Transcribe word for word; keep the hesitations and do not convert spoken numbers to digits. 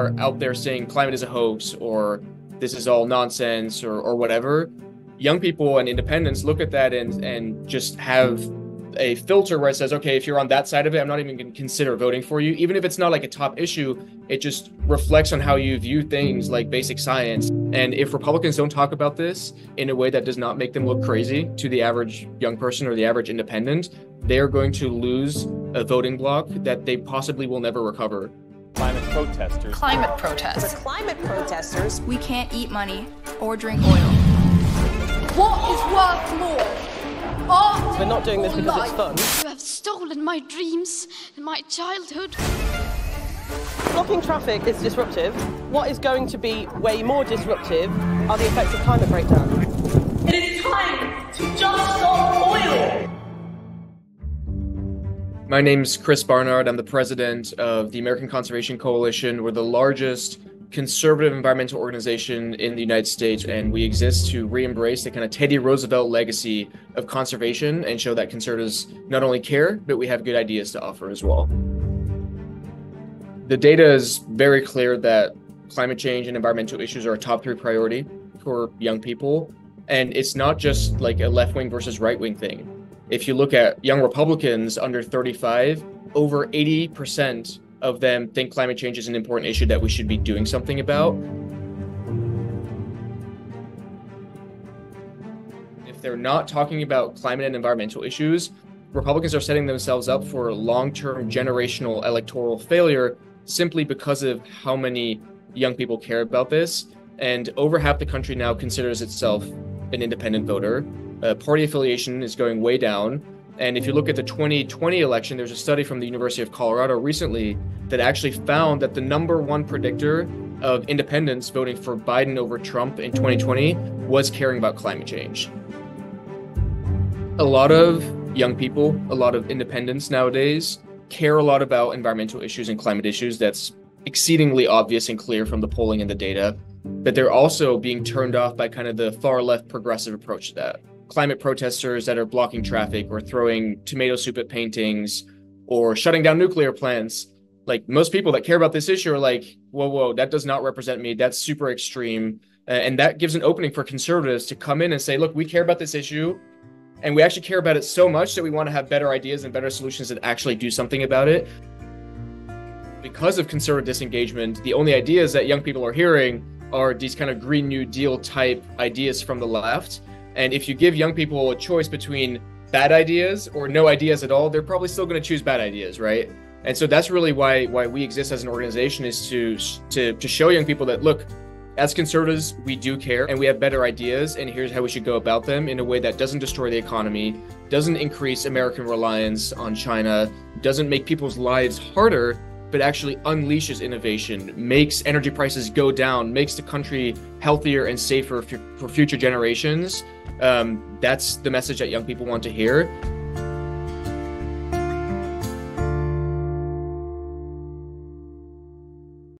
are out there saying climate is a hoax or this is all nonsense or, or whatever, young people and independents look at that and, and just have a filter where it says, okay, if you're on that side of it, I'm not even going to consider voting for you. Even if it's not like a top issue, it just reflects on how you view things like basic science. And if Republicans don't talk about this in a way that does not make them look crazy to the average young person or the average independent, they are going to lose a voting bloc that they possibly will never recover. Climate protesters. Climate protests. For climate protesters, we can't eat money or drink oil. What is worth more? Oh, we're not doing this because life. It's fun. You have stolen my dreams and my childhood. Blocking traffic is disruptive. What is going to be way more disruptive are the effects of climate breakdown. It is time to just stop oil. My name's Chris Barnard. I'm the president of the American Conservation Coalition. We're the largest conservative environmental organization in the United States, and we exist to re-embrace the kind of Teddy Roosevelt legacy of conservation and show that conservatives not only care, but we have good ideas to offer as well. The data is very clear that climate change and environmental issues are a top three priority for young people. And it's not just like a left-wing versus right-wing thing. If you look at young Republicans under thirty-five, over eighty percent of them think climate change is an important issue that we should be doing something about. If they're not talking about climate and environmental issues, Republicans are setting themselves up for long-term generational electoral failure simply because of how many young people care about this. And over half the country now considers itself an independent voter. Uh, party affiliation is going way down. And if you look at the twenty twenty election, there's a study from the University of Colorado recently that actually found that the number one predictor of independents voting for Biden over Trump in twenty twenty was caring about climate change. A lot of young people, a lot of independents nowadays care a lot about environmental issues and climate issues. That's exceedingly obvious and clear from the polling and the data, but they're also being turned off by kind of the far left progressive approach to that. Climate protesters that are blocking traffic or throwing tomato soup at paintings or shutting down nuclear plants. Like, most people that care about this issue are like, whoa, whoa, that does not represent me. That's super extreme. And that gives an opening for conservatives to come in and say, look, we care about this issue and we actually care about it so much that we want to have better ideas and better solutions that actually do something about it. Because of conservative disengagement, the only ideas that young people are hearing are these kind of Green New Deal type ideas from the left. And if you give young people a choice between bad ideas or no ideas at all, they're probably still going to choose bad ideas, right? And so that's really why why we exist as an organization, is to, to, to show young people that, look, as conservatives, we do care and we have better ideas, and here's how we should go about them in a way that doesn't destroy the economy, doesn't increase American reliance on China, doesn't make people's lives harder, but actually unleashes innovation, makes energy prices go down, makes the country healthier and safer for future generations. Um, that's the message that young people want to hear.